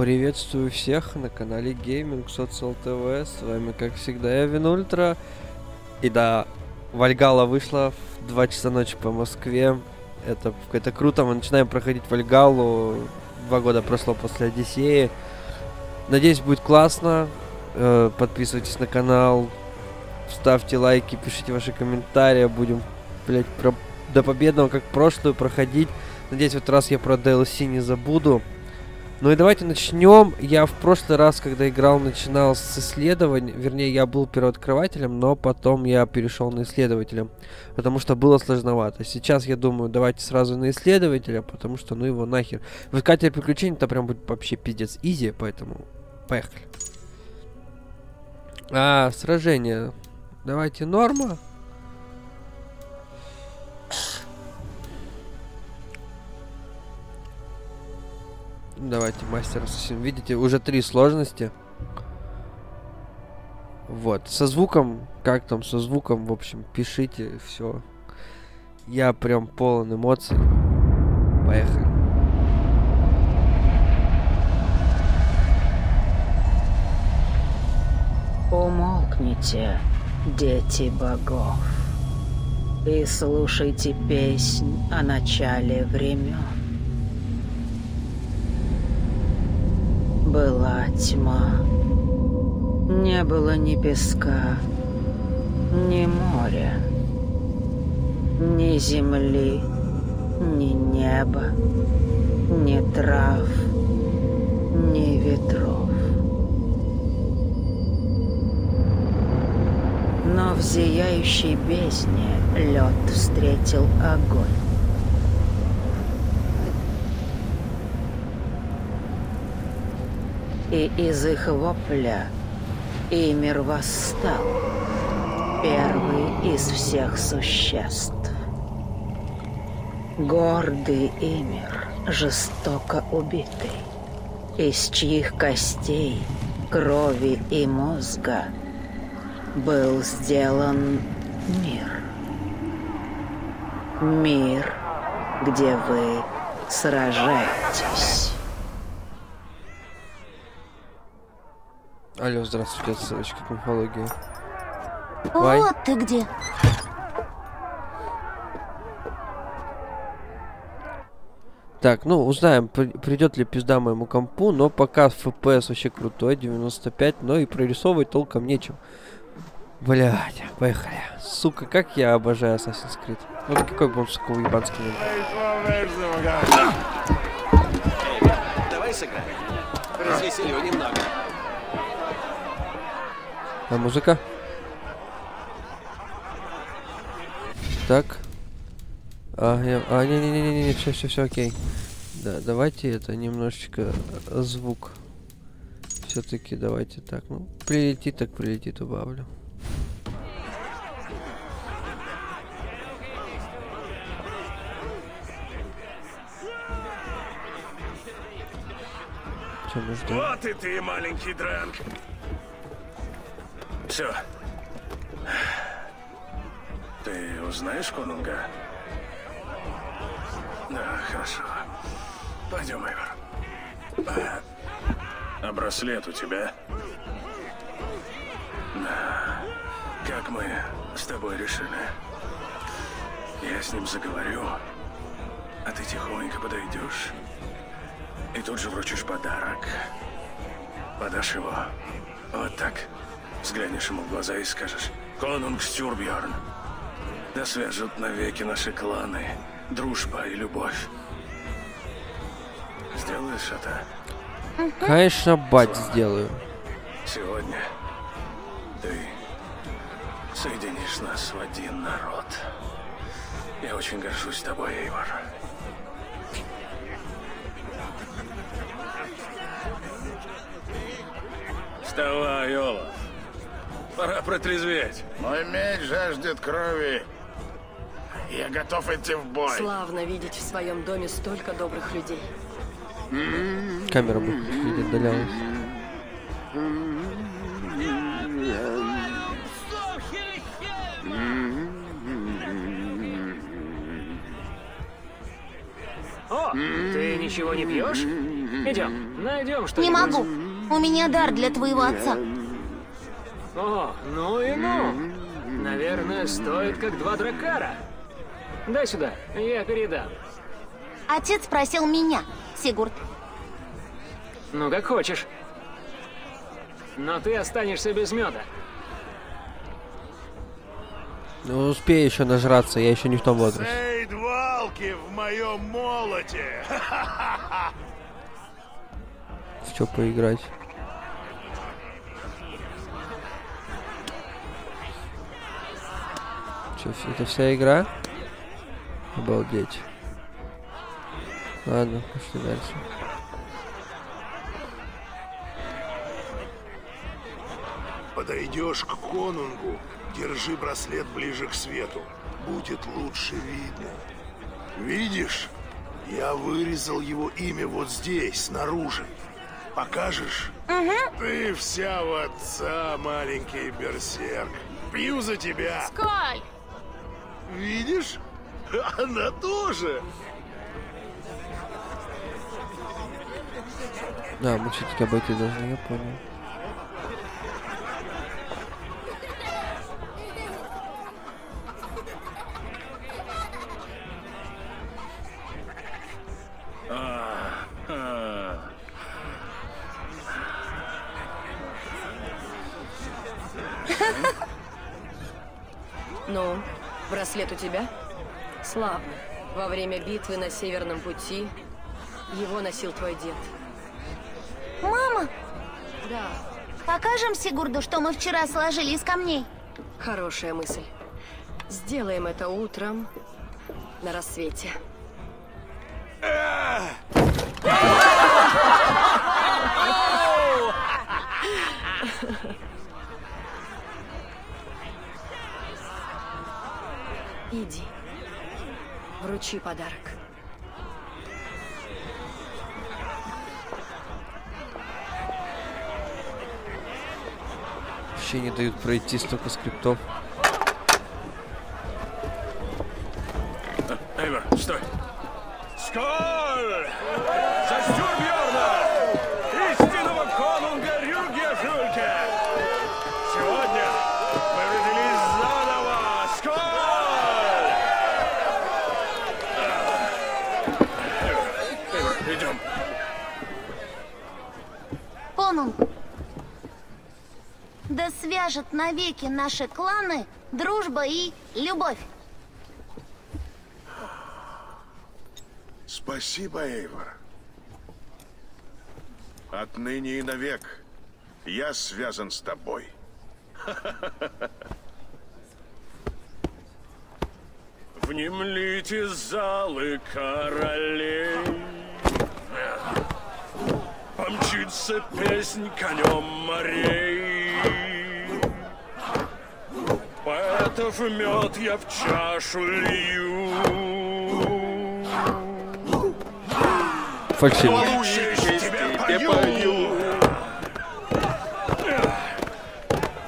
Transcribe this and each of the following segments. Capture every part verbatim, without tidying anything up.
Приветствую всех на канале Gaming Social ти ви. С вами, как всегда, Even Ультра. И да, Вальгалла вышла в два часа ночи по Москве. Это, это круто, мы начинаем проходить Вальгаллу. Два года прошло после Одиссеи. Надеюсь, будет классно. Подписывайтесь на канал, ставьте лайки, пишите ваши комментарии. Будем, блять, про... до победного, как прошлую, проходить. Надеюсь, в этот раз я про ди эл си не забуду. Ну и давайте начнем. Я в прошлый раз, когда играл, начинал с исследований. Вернее, я был первооткрывателем, но потом я перешел на исследователя, потому что было сложновато. Сейчас я думаю, давайте сразу на исследователя, потому что ну его нахер. В искателе приключений-то прям будет вообще пиздец изи, поэтому поехали. А, сражение. Давайте норма. Давайте мастер ассасин. Видите, уже три сложности. Вот. Со звуком, как там со звуком, в общем, пишите все. Я прям полон эмоций. Поехали. Умолкните, дети богов, и слушайте песнь о начале времен. Была тьма, не было ни песка, ни моря, ни земли, ни неба, ни трав, ни ветров. Но в зияющей бездне лед встретил огонь. И из их вопля Имир восстал, первый из всех существ. Гордый Имир, жестоко убитый, из чьих костей, крови и мозга был сделан мир. Мир, где вы сражаетесь. Алло, здравствуйте, ссылочка к мифологии. Вот ты где. Так, ну, узнаем, при придет ли пизда моему компу, но пока эф пи эс вообще крутой, девяносто пять, но и прорисовывать толком нечем. Блядь, поехали. Сука, как я обожаю Assassin's Creed. Вот какой бы он сука уебанский. Давай сыграем. Развесели его немного. А музыка? Так. А, я... а не, не, не, не, не, все, все, все, окей. Да, давайте это немножечко звук. Все-таки давайте так. Ну, прилетит, так прилетит, убавлю. Чем мы ждем? Вот и ты, маленький дранк. Все. Ты узнаешь Конунга? Да, хорошо. Пойдем, Эйвор. А браслет у тебя? Да. Как мы с тобой решили? Я с ним заговорю, а ты тихонько подойдешь и тут же вручишь подарок. Подашь его. Вот так. Взглянешь ему в глаза и скажешь: «Конунг Стюрбьорн, да свяжут навеки наши кланы, дружба и любовь». Сделаешь это? Конечно, бать, сделаю. Сегодня ты соединишь нас в один народ. Я очень горжусь тобой, Эйвор. Вставай, Йола. Пора протрезветь. Мой меч жаждет крови. Я готов идти в бой. Славно видеть в своем доме столько добрых людей. Камера бы видит отдалялась. О, ты не ничего не пьешь? Идем, найдем что-нибудь. Не могу. У меня дар для твоего отца. О, ну и ну. Наверное, стоит как два дракара. Дай сюда, я передам. Отец просил меня, Сигурд. Ну, как хочешь. Но ты останешься без меда. Ну, успей еще нажраться, я еще не в том возрасте. Сейд Валки в моем молоте. Что поиграть? Что, это вся игра? Обалдеть. Ладно, пошли дальше. Подойдешь к Конунгу, держи браслет ближе к свету. Будет лучше видно. Видишь? Я вырезал его имя вот здесь, снаружи. Покажешь? Угу. Ты вся в отца, маленький берсерк. Пью за тебя. Сколь! Видишь? Она тоже. Да, мы все-таки обойти должны, я понял. Ну, браслет у тебя? Славно. Во время битвы на Северном пути его носил твой дед. Мама? Да. Покажем Сигурду, что мы вчера сложили из камней? Хорошая мысль. Сделаем это утром на рассвете. Иди. Вручи подарок. Вообще не дают пройти столько скриптов. Эйвор, стой! Сколь! За Стюрбьорна! Истинного конунга Рюге Фюльке! Сегодня мы родились заново! Сколь! Эйвор, идем. Конунг, да свяжет навеки наши кланы дружба и любовь. Спасибо, Эйвор. Отныне и навек я связан с тобой. Внемлите, залы королей. Помчится песнь конем морей. Поэтов мед я в чашу лью. Фальшивый.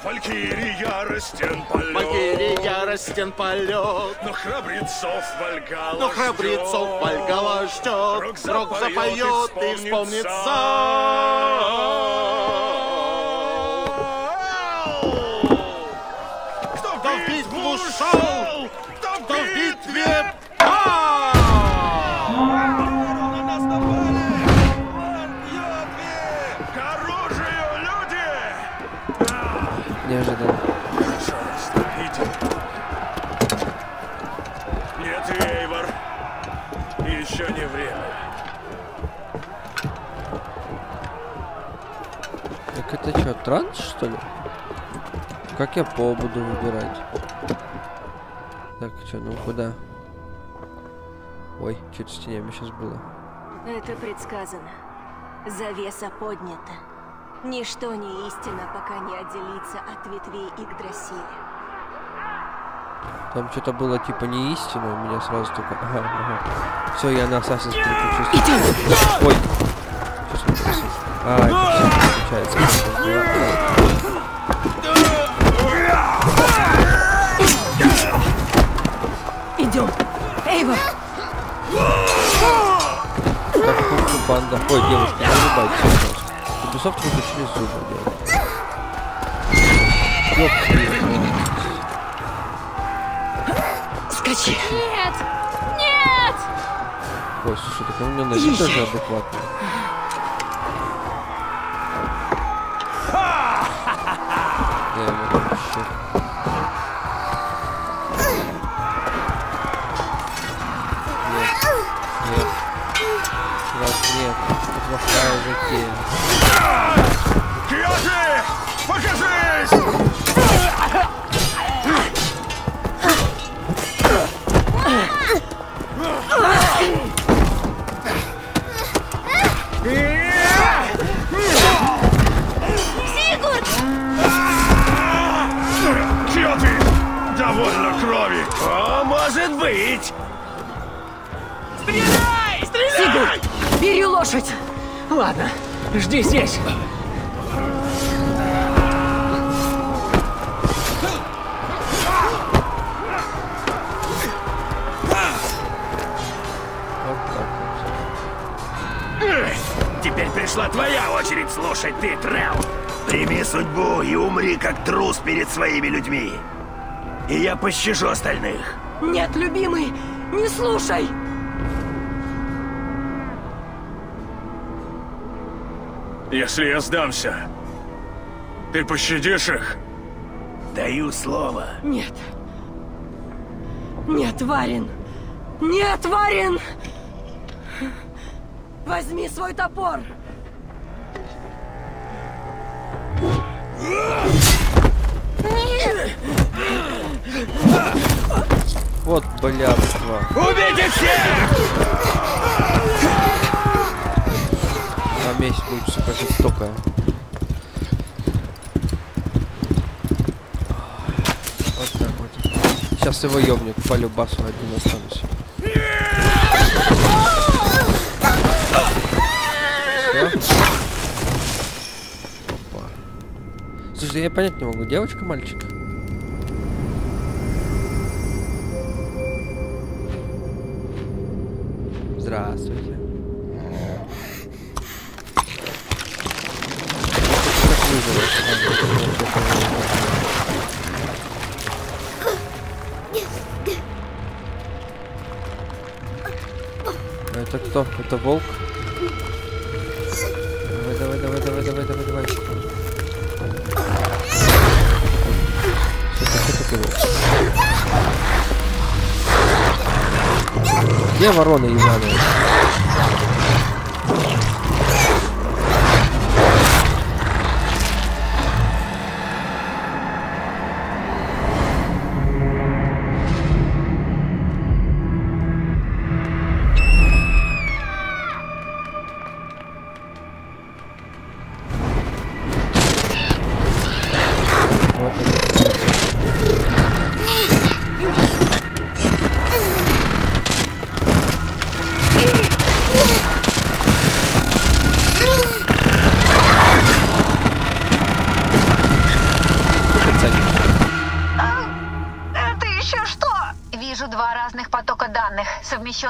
Фалькири яростен полет. Фалькири яростен полет. Но храбрецов Вальгалла. Но храбрецов Вальгалла ждет. Рок запоет и вспомнит сам. Кто в битву шел, кто в битве. Неожиданно. Нет, Эйвор, еще не время. Так это что, транс, что ли? Как я пол буду выбирать? Так, что, ну куда? Ой, что-то с тенями сейчас было. Это предсказано. Завеса поднята. Ничто не истина, пока не отделится от ветвей Игдраси. Там что-то было типа не истина, у меня сразу только... Ага, ага. Все, я на Assassin's Creed чувствую. Ой! Сейчас не просил. А, это все включается. Идем. Эйвор! потому что вырубать все просто. Ubisoft выключили зубы делать. Ёпки. Скачи. Нет! Нет! Ой, слушай, так у меня ноги тоже адекватные. Кьётви, покажись! Сигурд! Кьётви, довольно крови. О, может быть! Стреляй! Стреляй! Сигурд, бери лошадь! Ладно, жди здесь. Теперь пришла твоя очередь слушать, ты, Трэл. Прими судьбу и умри, как трус перед своими людьми. И я пощажу остальных. Нет, любимый, не слушай. Если я сдамся, ты пощадишь их? Даю слово. Нет. Нет, Варин. Нет, Варин! Возьми свой топор. Вот блядство. Убейте всех! На месяц будет все как жестоко. Вот так вот. Сейчас его ёбнет, по любасу один останусь. Слушай, я понять не могу, девочка, мальчик? Здравствуйте. Это кто? Это волк? Давай, давай, давай, давай, давай, давай. Где вороны ебаные?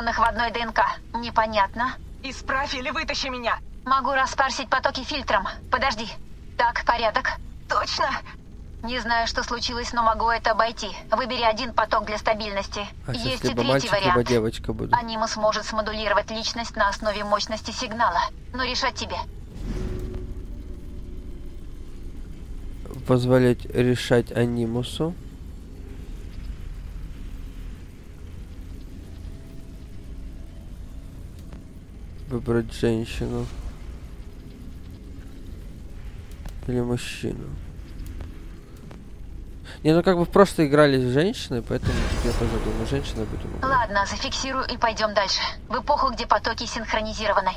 В одной ДНК. Непонятно. Исправь или вытащи меня. Могу распарсить потоки фильтром. Подожди. Так, порядок. Точно? Не знаю, что случилось, но могу это обойти. Выбери один поток для стабильности. А есть и третий вариант. Девочка будет. Анима сможет смодулировать личность на основе мощности сигнала. Но решать тебе. Позволять решать анимусу. Выбрать женщину или мужчину. Не, ну как бы просто играли с женщиной, поэтому я тоже думаю, женщина будем играть. Ладно, зафиксирую и пойдем дальше. В эпоху, где потоки синхронизированы.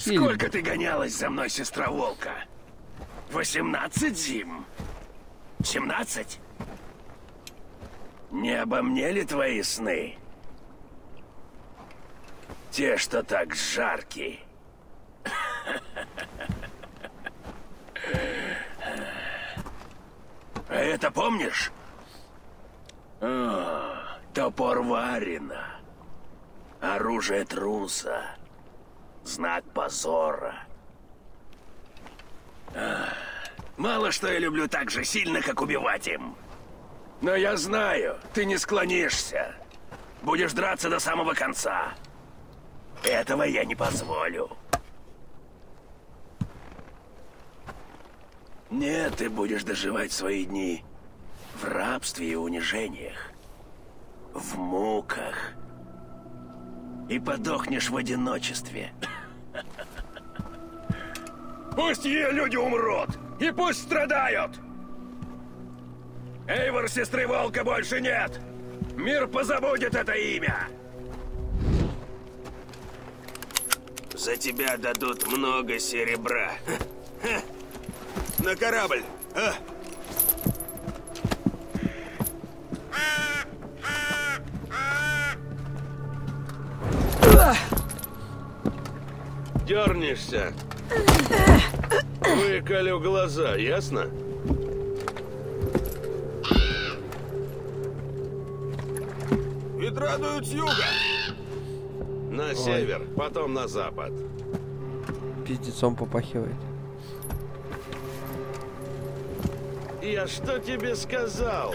Сколько ты гонялась за мной, сестра Волка? восемнадцать зим. семнадцать? Не обо мне ли твои сны? Те, что так жаркие. это помнишь? А, топор Варина. Оружие труса. Знак позора. А, мало что я люблю так же сильно, как убивать им. Но я знаю, ты не склонишься. Будешь драться до самого конца. Этого я не позволю. Нет, ты будешь доживать свои дни в рабстве и унижениях, в муках. И подохнешь в одиночестве. Пусть ее люди умрут, и пусть страдают! Эйвор, сестры Волка, больше нет! Мир позабудет это имя! За тебя дадут много серебра. На корабль! А? Дернешься. Выколю глаза, ясно? Ветра дуют с юга. На Ой. север, потом на запад. Пиздецом попахивает. Я что тебе сказал?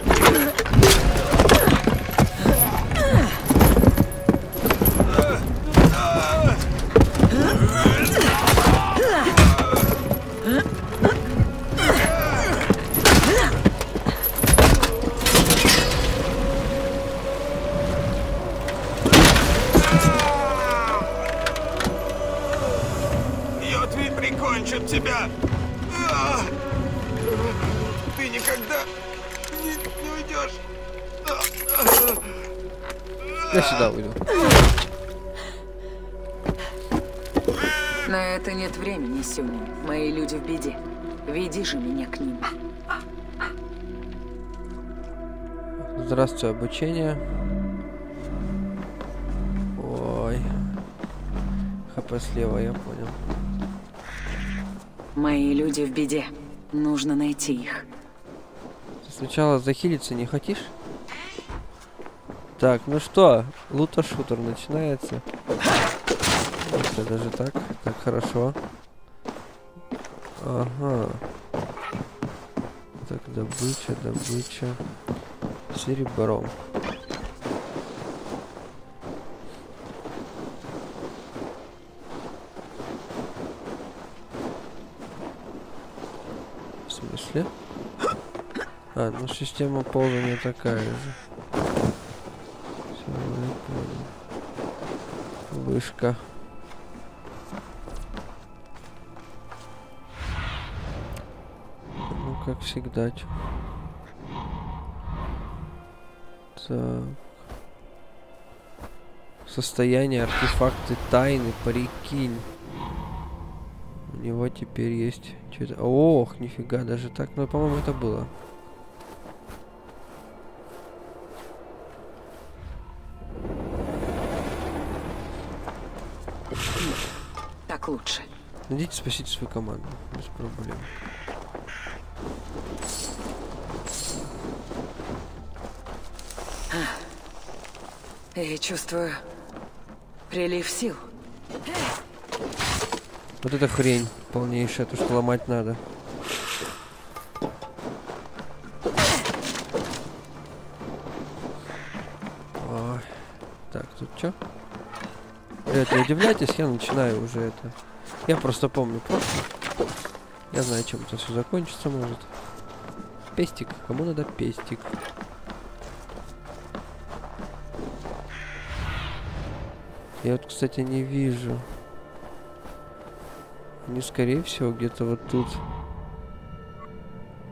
Кьётви прикончит тебя. Ты никогда не, не уйдешь. Я сюда уйду. На это нет времени, Сюнин. Мои люди в беде. Веди же меня к ним. Здравствуй, обучение. Ой. ХП слева, я понял. Мои люди в беде. Нужно найти их. Ты сначала захилиться не хочешь? Так, ну что, лута-шутер начинается. Это даже так, так хорошо. Ага. Так, добыча, добыча. Серебром. В смысле? А, ну система ползания такая же. Все, я понял. Вышка. Как всегда. Так. Состояние, артефакты, тайны, прикинь. У него теперь есть что-то. Ох, нифига, даже так. Ну, по-моему, это было. Так лучше. Найдите, спасите свою команду. Без проблем. Я чувствую прилив сил. Вот это хрень полнейшая, то что ломать надо. Ой. Так, тут что? Ребят, не удивляйтесь, я начинаю уже это. Я просто помню прошлое. Я знаю, чем это все закончится может. Пестик, кому надо пестик? Я вот, кстати, не вижу. Они, скорее всего, где-то вот тут.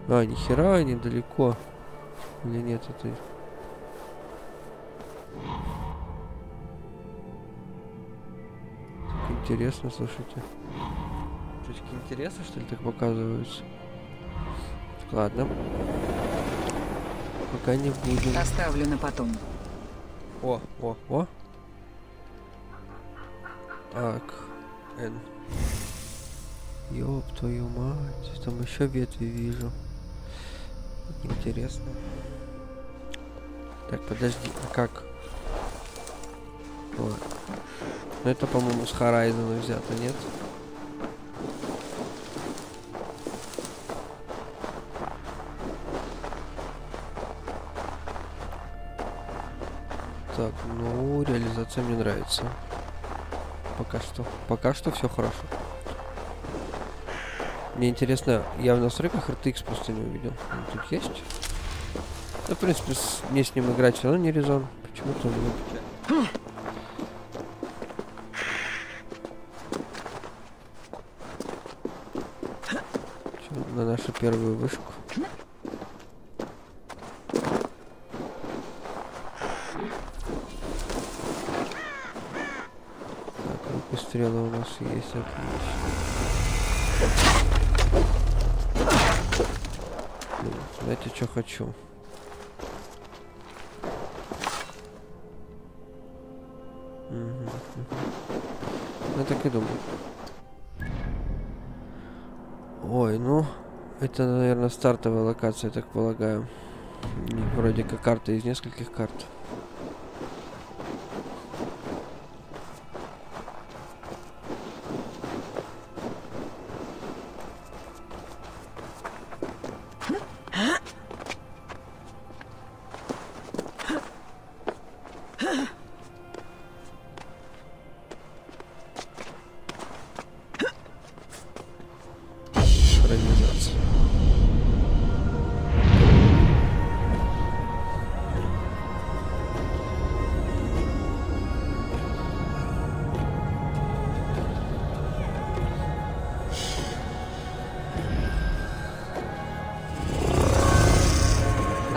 А, нихера, они далеко. Или нет, это... Так интересно, слушайте. Точки интереса, что ли, так показываются? Ладно. Пока не будем. Оставлю на потом. О, о, о. Так, Н. Ёб твою мать, там еще ветви вижу. интересно. Так, подожди, а как? Вот. Ну это, по-моему, с Харайзена взято, нет? Так, ну, реализация мне нравится. Пока что. Пока что все хорошо. Мне интересно, я в настройках эр ти экс просто не увидел. Он тут есть? Ну, в принципе, с... мне с ним играть все равно не резон. Почему-то он не выпадает. На нашу первую вышку. Так, руки стрелы у нас есть, отлично. Знаете, что хочу? Я так и думал. Ой, ну, это, наверное, стартовая локация, я так полагаю. Вроде как карта из нескольких карт.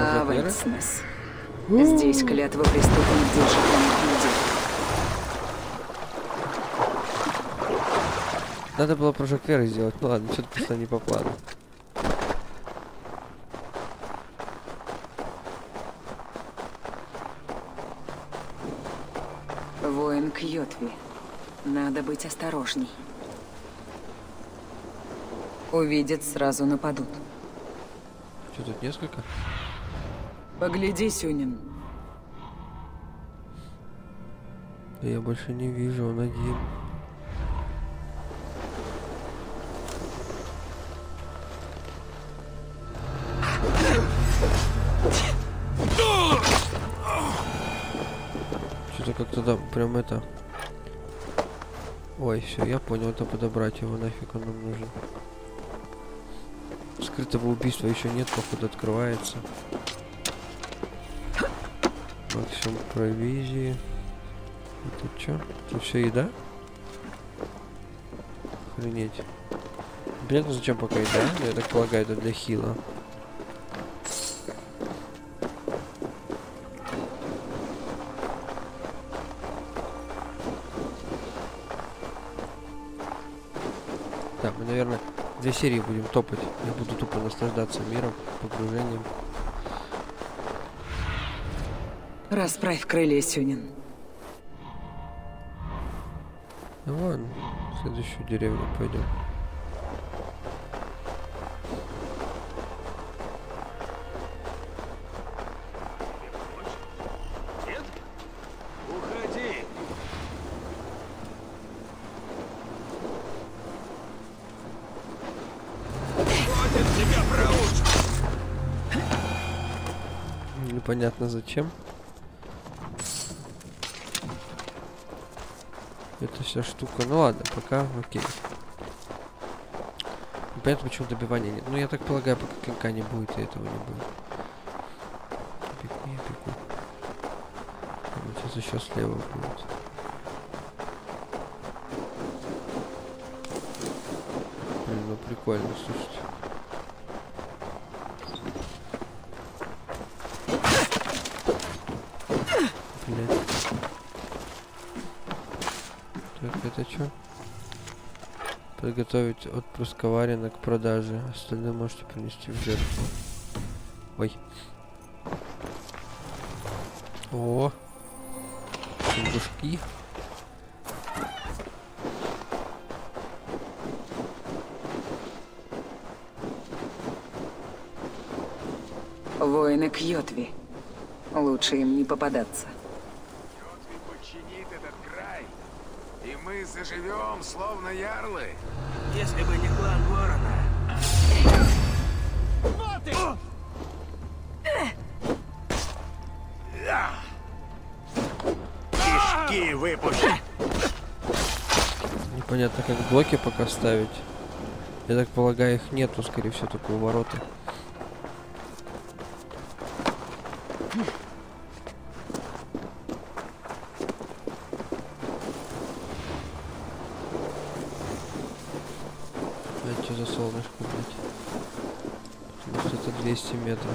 Авальднес. Здесь клятва преступных держит людей. Надо было прыжок веры сделать. Ну ладно, что-то просто не по плану. Воин Кьётви. Надо быть осторожней. Увидят, сразу нападут. Что, тут несколько? Погляди, Сюнин. Да я больше не вижу, он один. Что-то как-то да, прям это... Ой, все, я понял, это подобрать его, нафиг он нам нужен. Скрытого убийства еще нет, походу открывается. Максимум провизии. Это что? Это все еда? Охренеть. Блин, зачем пока еда? Ну, я так полагаю, это для хила. Так, мы, наверное, две серии будем топать. Я буду тупо наслаждаться миром, погружением. Расправь крылья, Сюнин. Ну ладно, в следующую деревню пойдем. Нет? Уходи! Уходит тебя проучить! Непонятно зачем. Это вся штука. Ну ладно, пока окей. Понятно, почему добивания нет. Ну я так полагаю, пока клинка не будет, и этого не будет. Пикни, пикни. Сейчас еще слева будет. Блин, ну прикольно, слушайте. Что? Подготовить отпуск Варина к продаже. Остальное можете принести в жертву. Ой. О. Сундушки. Воины Кьётви. Лучше им не попадаться. Кьётви подчинит этот край, и мы заживем, словно ярлы. Если бы не клан Ворона. Вот и... Кишки выпущу. Непонятно, как блоки пока ставить. Я так полагаю, их нету, скорее всего, только у ворота. А что за солнышко, блядь? Потому что это двести метров.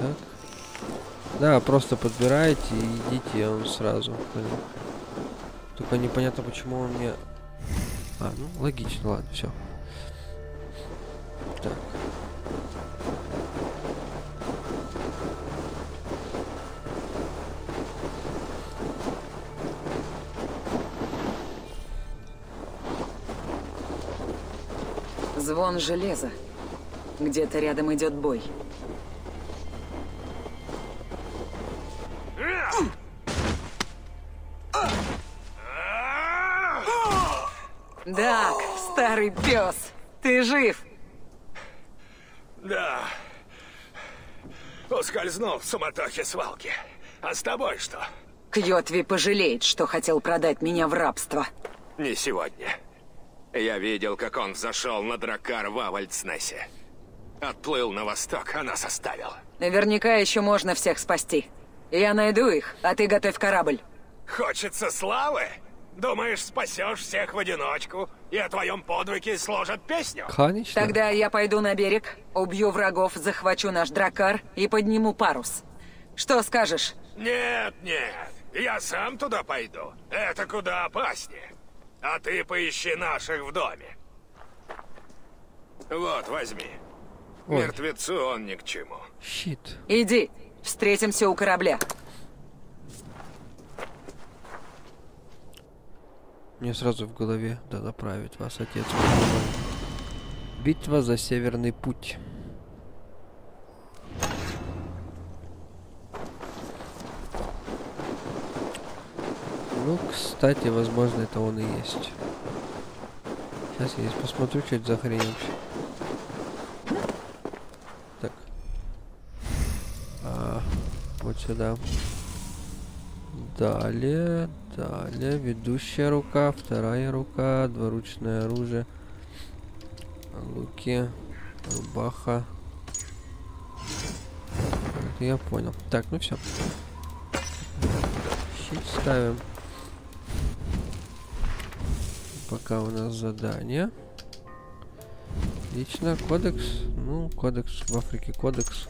Так. Да, просто подбираете и идите, он сразу. Только непонятно, почему он мне... А, ну, логично, ладно, все. Так. Звон железа. Где-то рядом идет бой. Дак, старый пес, ты жив? Да. Ускользнул в суматохе свалки. А с тобой что? Кьётви пожалеет, что хотел продать меня в рабство. Не сегодня. Я видел, как он взошел на драккар в Авальднесе. Отплыл на восток, а нас оставил. Наверняка еще можно всех спасти. Я найду их, а ты готовь корабль. Хочется славы? Думаешь, спасешь всех в одиночку, и о твоем подвиге сложат песню? Конечно. Тогда я пойду на берег, убью врагов, захвачу наш драккар и подниму парус. Что скажешь? Нет, нет, я сам туда пойду. Это куда опаснее. А ты поищи наших в доме. Вот, возьми. Ой. Мертвецу он ни к чему. Щит. Иди, встретимся у корабля. Мне сразу в голове, да направит вас отец. Битва за Северный путь. Ну, кстати, возможно, это он и есть. Сейчас я здесь посмотрю, что это за хрень вообще. Так. А, вот сюда. Далее, далее, ведущая рука, вторая рука, двуручное оружие, луки, рубаха. Это я понял. Так, ну все. Щит ставим. Пока у нас задание. Лично кодекс. Ну, кодекс в Африке, кодекс.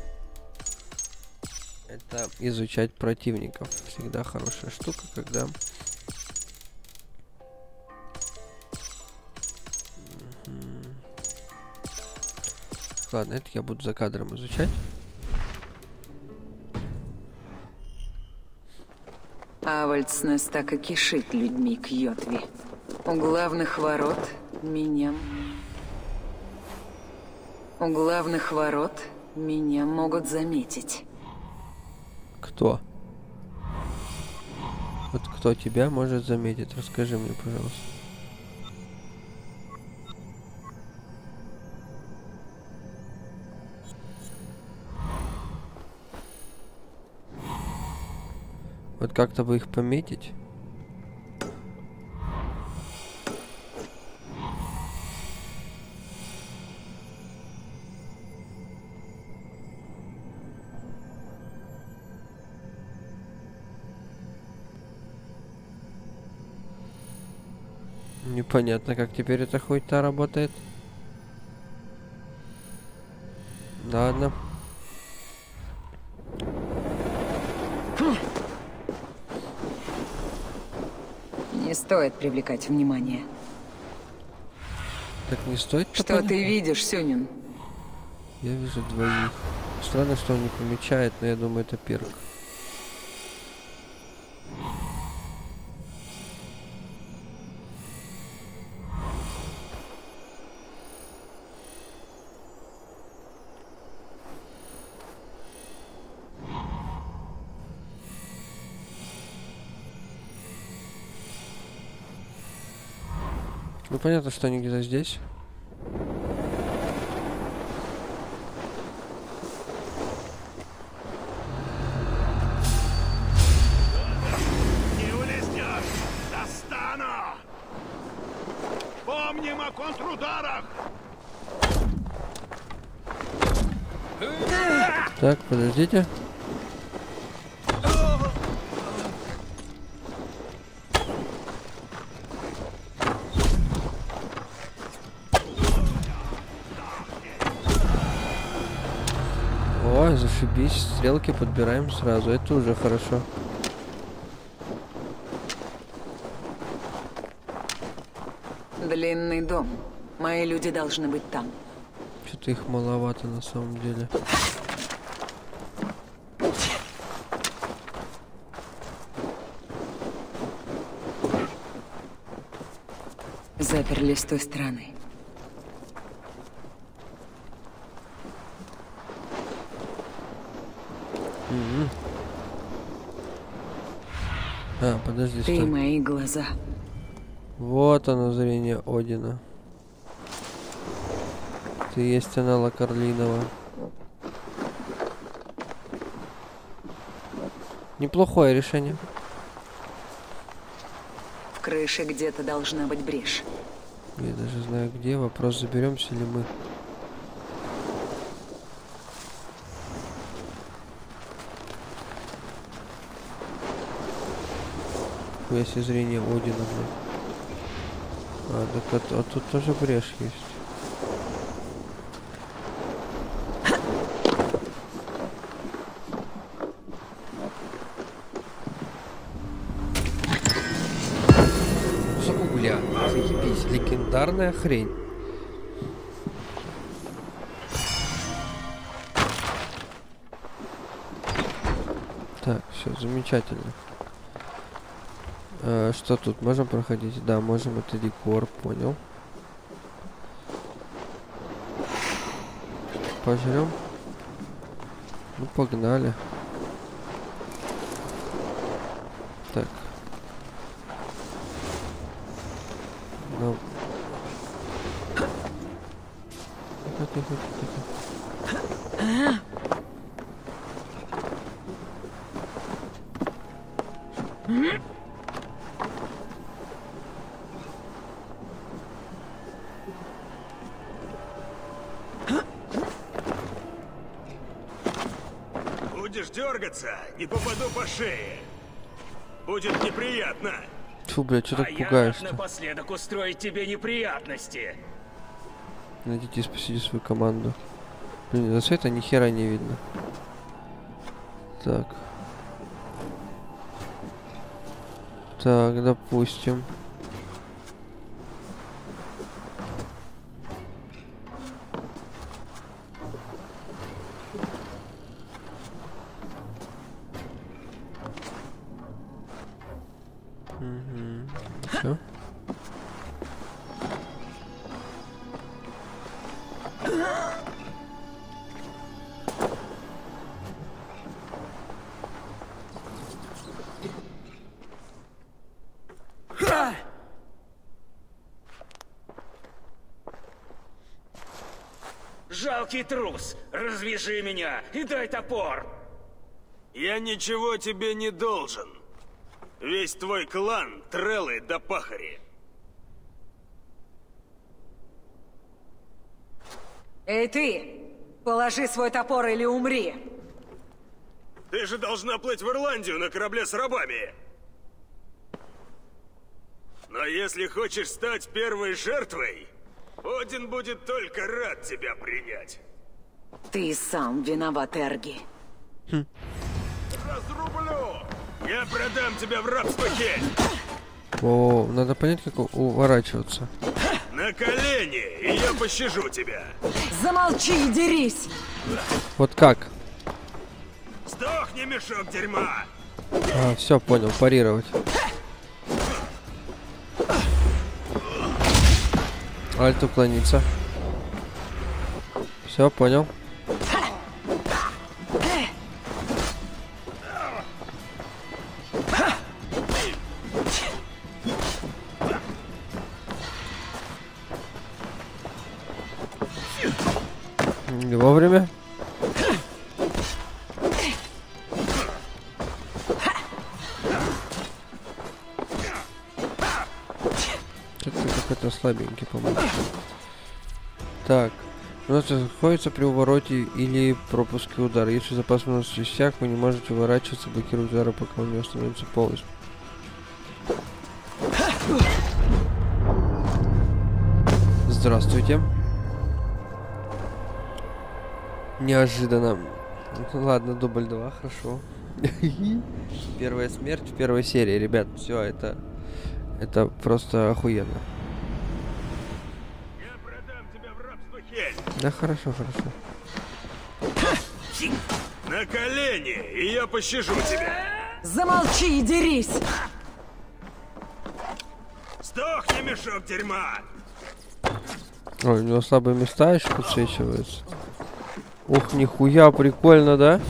Это изучать противников. Всегда хорошая штука, когда... Ладно, это я буду за кадром изучать. Авальднес так и кишит людьми Кьётви. У главных ворот меня... У главных ворот меня могут заметить. Кто? Вот кто тебя может заметить? Расскажи мне, пожалуйста. Вот как-то бы их пометить? Непонятно, как теперь эта хуйта работает. Ладно. Не стоит привлекать внимание. Так не стоит. Что ты видишь, Сюнин? Я вижу двоих. Странно, что он не помечает, но я думаю, это перк. Ну понятно, что они где-то здесь. Так, подождите. О, зашибись, стрелки подбираем сразу, это уже хорошо. Длинный дом. Мои люди должны быть там. Что-то их маловато на самом деле. Заперли с той стороны. Mm-hmm. А, подожди, стой. Ты мои глаза. Вот оно, зрение Одина. Ты есть аналог Карлинова. Неплохое решение. В крыше где-то должна быть брешь. Я даже знаю где. Вопрос, заберемся ли мы. Если зрение Одина. А, так а, а тут тоже брешь есть. Загугля, заебись, легендарная хрень. Так, все, замечательно. Что тут? Можем проходить? Да, можем. Это декор, понял. Пожрем. Ну, погнали. Так. Ну. Не попаду по шее. Будет неприятно. Фу, блядь, что а так пугаешь? Я напоследок устроить тебе неприятности. Найдите и спасите свою команду. Блин, за света ни хера не видно. Так. Так, допустим. Трус, развяжи меня и дай топор. Я ничего тебе не должен. Весь твой клан трэлы да пахари. Эй ты, положи свой топор или умри. Ты же должна плыть в Ирландию на корабле с рабами. Но если хочешь стать первой жертвой, Один будет только рад тебя принять. Ты сам виноват, Эрги. Хм. Разрублю! Я продам тебя в рабство. О, надо понять, как уворачиваться. На колени, и я пощажу тебя. Замолчи и дерись. Вот как? Сдохни, мешок дерьма. А, все, понял, парировать. Альт уклониться. Все, понял. Не вовремя. Это какой-то слабенький, по-моему. Так. У нас находится при увороте или пропуске удара. Если запас у нас иссяк, вы не можете уворачиваться, блокировать удары, пока он не остановится полностью. Здравствуйте. Неожиданно. Ладно, дубль два, хорошо. Первая смерть в первой серии, ребят. Все, это... Это просто охуенно. Да хорошо, хорошо. На колени, и я пощажу тебя. Замолчи и дерись. Сдохни, мешок дерьма. Ой, у него слабые места еще подсвечиваются. Ух, нихуя, прикольно, да?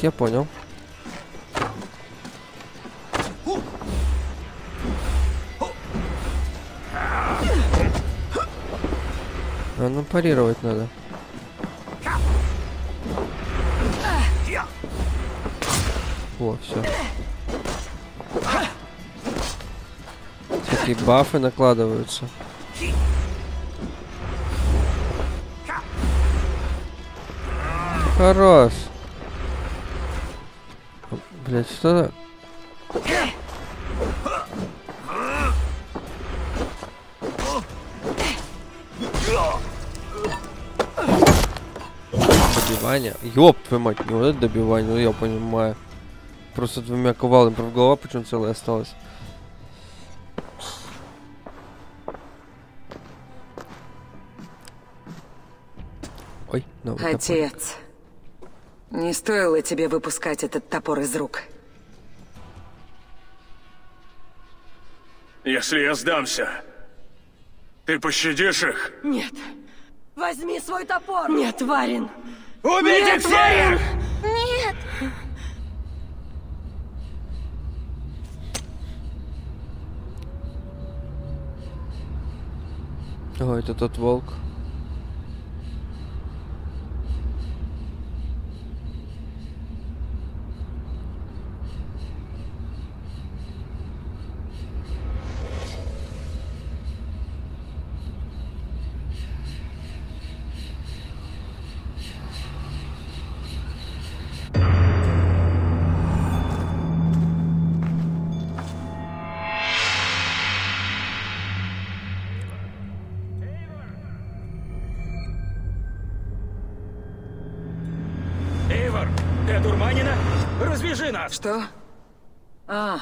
Я понял. А, ну парировать надо. О, все. Такие бафы накладываются. Хорош. Блять, что так? Добивание. Ёб твою мать, не вот это добивание, ну я понимаю. Просто двумя кувалами, правда, голова почему целая осталась. Ой, новый топор. Отец. Не стоило тебе выпускать этот топор из рук. Если я сдамся, ты пощадишь их? Нет. Возьми свой топор. Нет, Варин. Убейте всех! Варин! Нет. О, это тот волк. Что? А,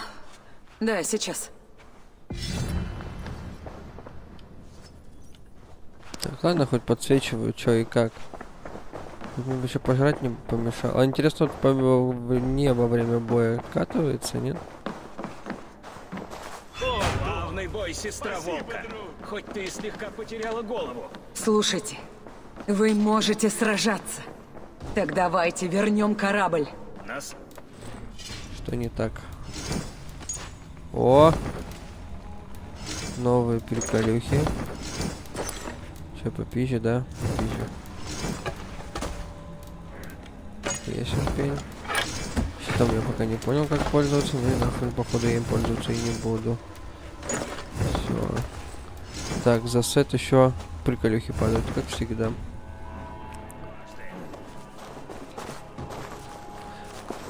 да, сейчас. Так, ладно, хоть подсвечиваю, что и как. Мне бы еще пожрать не помешало. А интересно, вот по не во время боя катывается, нет? О, главный бой, сестра Вонка. Хоть ты слегка потеряла голову. Слушайте, вы можете сражаться. Так давайте вернем корабль. Нас... Что не так? О! Новые приколюхи. Че, попизже, да? Попизже. Я сюрпень. Что-то я пока не понял, как пользоваться. Ну и нахуй, походу, я им пользоваться и не буду. Все. Так, за сет еще приколюхи падают, как всегда.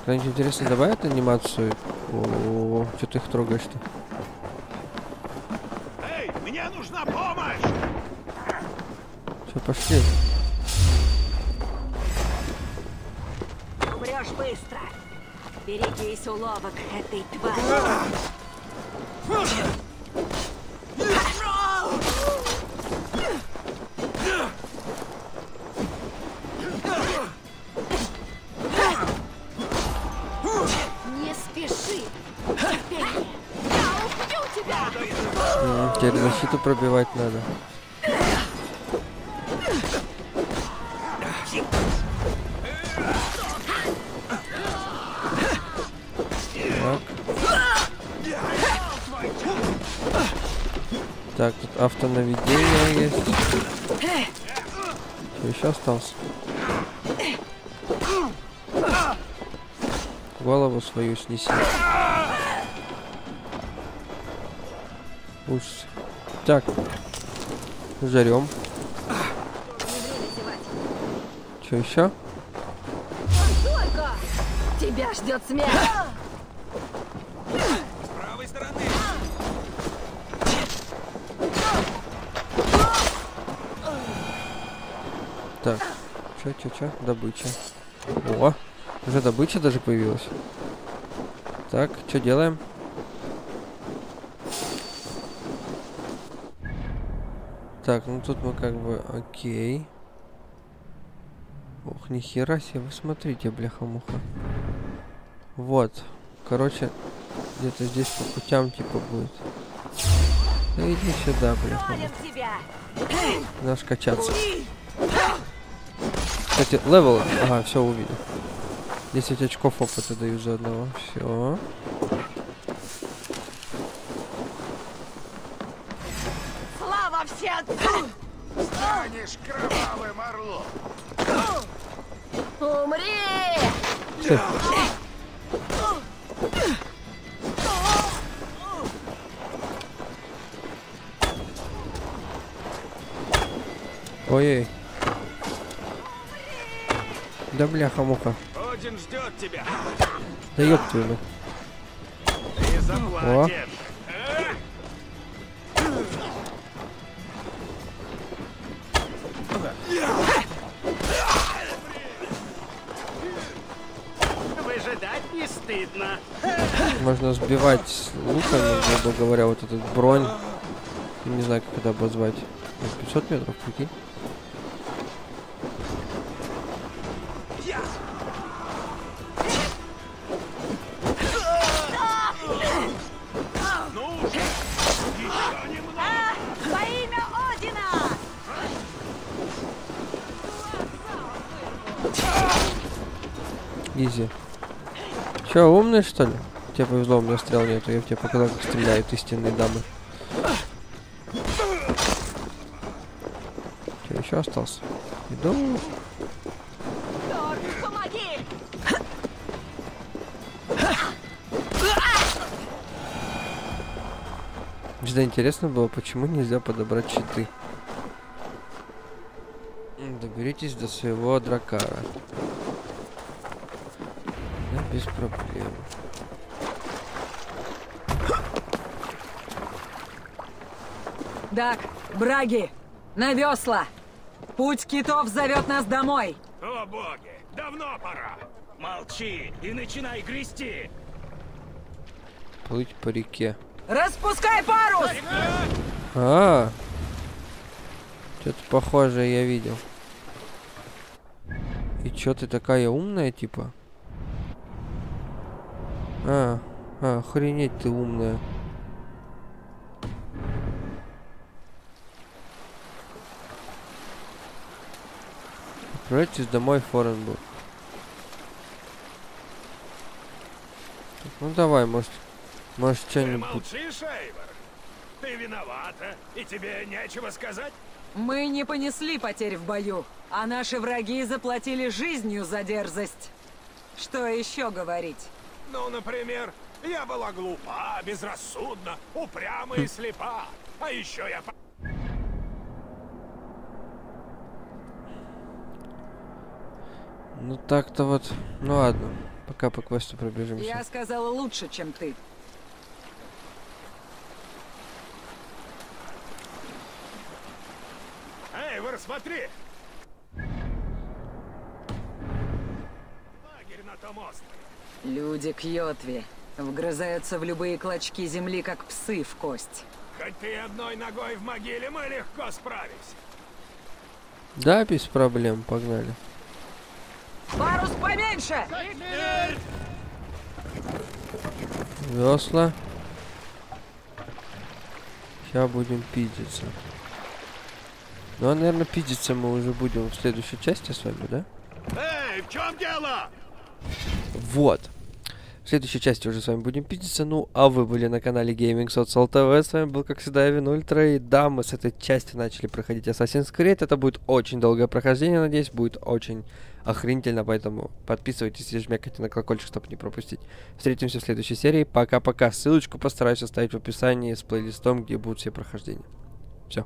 Кто-нибудь интересно добавит анимацию? О-о-о, что ты их трогаешь-то? Эй, мне нужна помощь! Все, пошли. Умрешь быстро. Берегись уловок этой твари. Теперь защиту пробивать надо. Так, тут автонаведение есть. Что еще осталось? Голову свою снеси. Ужас. Так. Жарем. Что еще? Тебя ждет смерть. С правой стороны. Так, че, че, че, добыча. О, уже добыча даже появилась. Так, что делаем? Так, ну тут мы как бы, окей. Ох, нихера себе, вы смотрите, бляха-муха. Вот, короче, где-то здесь по путям типа будет. Да иди сюда, бляха. Наш качаться. Кстати, левел. Ага, все увидел. десять очков опыта даю за одного. Все. Слава всем! Станешь кровавым орлом. Умри! Все. Ой-ой. Да бляха-муха. Один ждет тебя. Да ёб твою. О. Выжидать не стыдно. Можно сбивать с луками, грубо говоря, вот этот бронь. Не знаю, как это обозвать. пятьсот метров, прикинь. Изи. Че, умный что ли? Тебе повезло, у меня стрел нету. Я в тебя показал, как стреляют истинные дамы. Че, еще остался? Иду. Всегда интересно было, почему нельзя подобрать щиты. Доберитесь до своего дракара. Без проблем. Так, браги, на весла! Путь китов зовет нас домой! О боги, давно пора! Молчи и начинай грести! Плыть по реке. Распускай парус! А, -а, -а. Что-то похожее я видел. И чё ты такая умная, типа? А, а, охренеть ты умная. Отправляйтесь домой в Форренбург. Ну давай, может, может что-нибудь... Ты молчишь, Эйвор? Ты виновата, и тебе нечего сказать? Мы не понесли потерь в бою, а наши враги заплатили жизнью за дерзость. Что еще говорить? Ну, например, я была глупа, безрассудна, упряма и слепа. А еще я... Ну так-то вот... Ну ладно, пока по квесту пробежимся. Я сказала лучше, чем ты. Эй, вы рассмотри! Лагерь Натомост. Люди Кьётви вгрызаются в любые клочки земли, как псы в кость. Хоть ты одной ногой в могиле, мы легко справимся. Да, без проблем, погнали. Парус поменьше! Весла. Сейчас будем пиздиться. Ну, а, наверное, пиздиться мы уже будем в следующей части с вами, да? Эй, в чем дело? Вот. В В следующей части уже с вами будем пиздиться. Ну, а вы были на канале Gaming Social ти ви. С вами был, как всегда, Even Ультра. И да, мы с этой части начали проходить Assassin's Creed. Это будет очень долгое прохождение, надеюсь. Будет очень охренительно, поэтому подписывайтесь и жмякайте на колокольчик, чтобы не пропустить. Встретимся в следующей серии. Пока-пока. Ссылочку постараюсь оставить в описании с плейлистом, где будут все прохождения. Все.